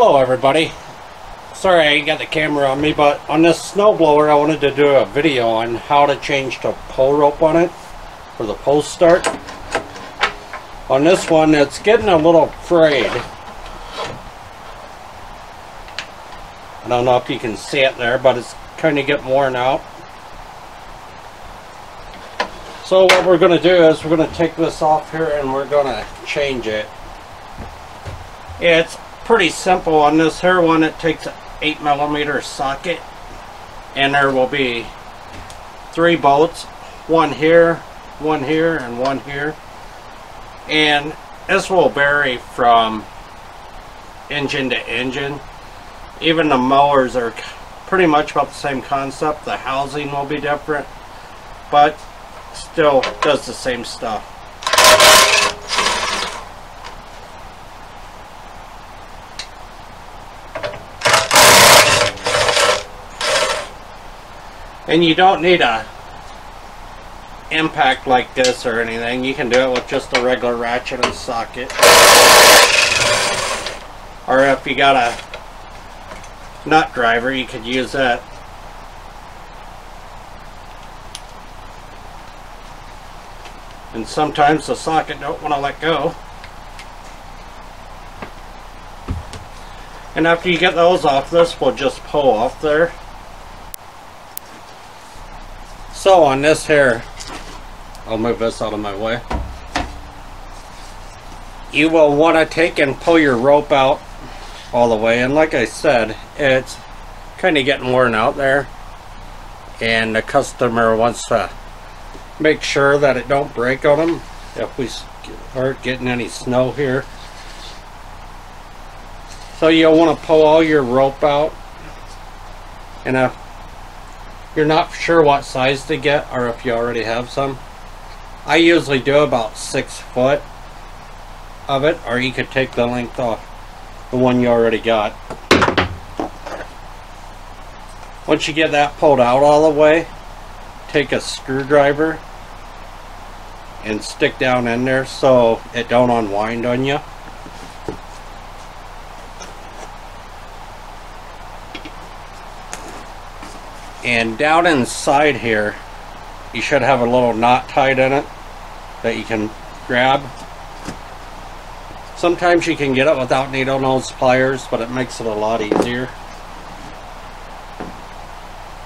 Hello everybody. Sorry I ain't got the camera on me, but on this snowblower I wanted to do a video on how to change the pole rope on it for the post start. On this one it's getting a little frayed. I don't know if you can see it there, but it's kind of getting worn out. So what we're going to do is we're going to take this off here and we're going to change it. It's pretty simple. On this here one it takes an 8mm socket and there will be 3 bolts, one here, one here, and one here, and this will vary from engine to engine. Even the mowers are pretty much about the same concept. The housing will be different, but still does the same stuff. And you don't need a impact like this or anything. You can do it with just a regular ratchet and socket. Or if you got a nut driver, you could use that. And sometimes the socket don't want to let go. And after you get those off, this will just pull off there. So on this here, I'll move this out of my way. You will want to take and pull your rope out all the way. And like I said, it's kind of getting worn out there. And the customer wants to make sure that it don't break on them if we aren't getting any snow here. So you'll want to pull all your rope out, and if you're not sure what size to get or if you already have some, I usually do about 6 foot of it, or you could take the length off the one you already got. Once you get that pulled out all the way, take a screwdriver and stick down in there so it don't unwind on you. And down inside here you should have a little knot tied in it that you can grab. Sometimes you can get it without needle nose pliers, but it makes it a lot easier.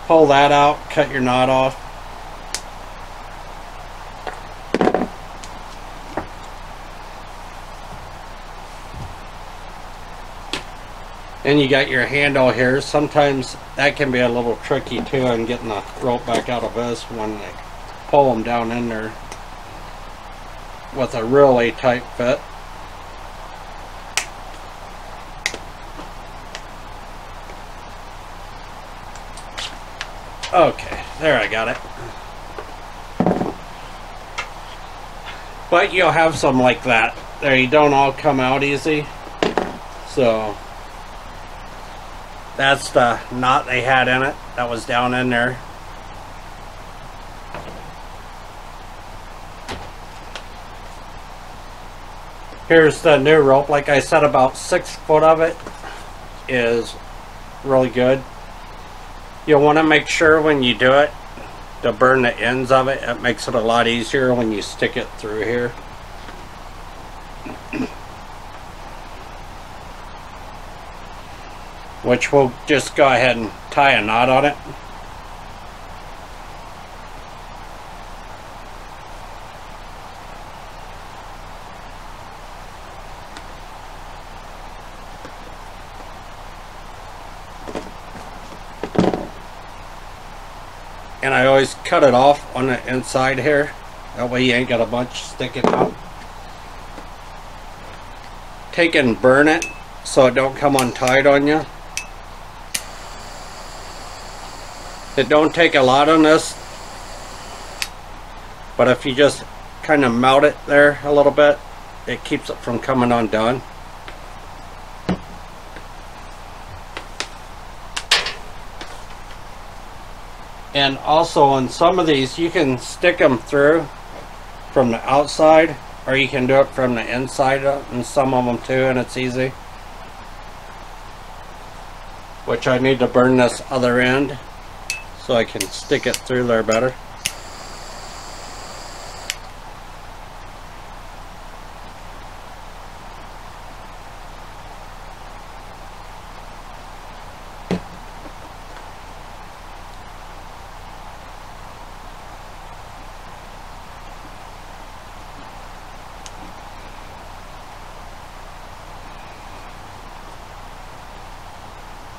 Pull that out, cut your knot off. And you got your handle here. Sometimes that can be a little tricky too on getting the rope back out of this when they pull them down in there with a really tight fit. Okay, there, I got it. But you'll have some like that. They don't all come out easy. So that's the knot they had in it that was down in there. Here's the new rope. Like I said, about 6 foot of it is really good. You'll want to make sure when you do it to burn the ends of it. It makes it a lot easier when you stick it through here. Which we'll just go ahead and tie a knot on it. And I always cut it off on the inside here. That way you ain't got a bunch sticking out. Take and burn it so it don't come untied on you. It don't take a lot on this, but if you just kind of melt it there a little bit, it keeps it from coming undone. And also on some of these you can stick them through from the outside, or you can do it from the inside, and some of them too, and it's easy. which I need to burn this other end so I can stick it through there better.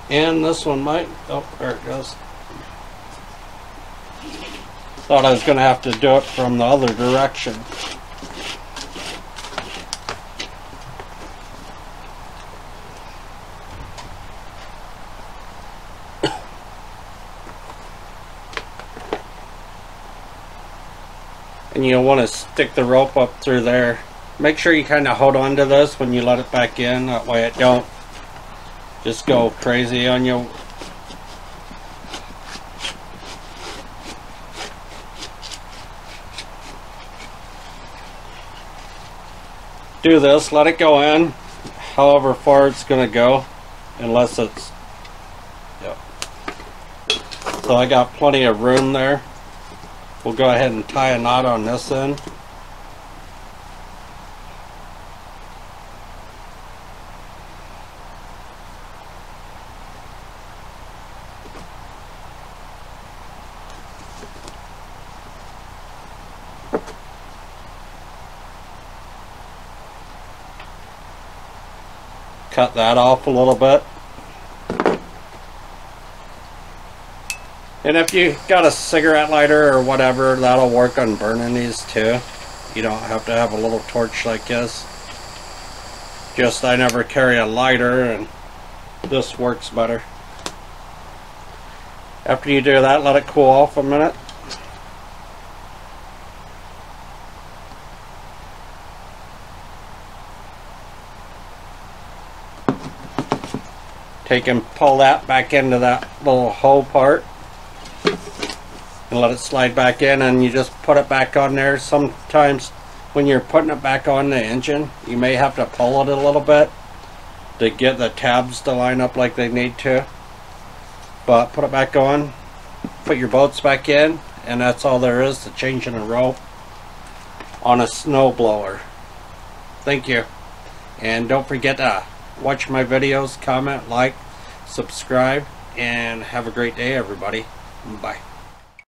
And this one might, oh, there it goes. Thought I was going to have to do it from the other direction. And you'll want to stick the rope up through there. Make sure you kind of hold on to this when you let it back in, that way it don't just go crazy on you. Do this, let it go in however far it's gonna go, unless it's, yep. So I got plenty of room there. We'll go ahead and tie a knot on this end. Cut that off a little bit. And if you got a cigarette lighter or whatever, that'll work on burning these too. You don't have to have a little torch like this. Just I never carry a lighter and this works better. After you do that, let it cool off a minute. You can pull that back into that little hole part and let it slide back in, and you just put it back on there. Sometimes when you're putting it back on the engine, you may have to pull it a little bit to get the tabs to line up like they need to, but put it back on, put your bolts back in, and that's all there is to changing a rope on a snow blower. Thank you, and don't forget to watch my videos, comment, like, subscribe, and have a great day, everybody. Bye.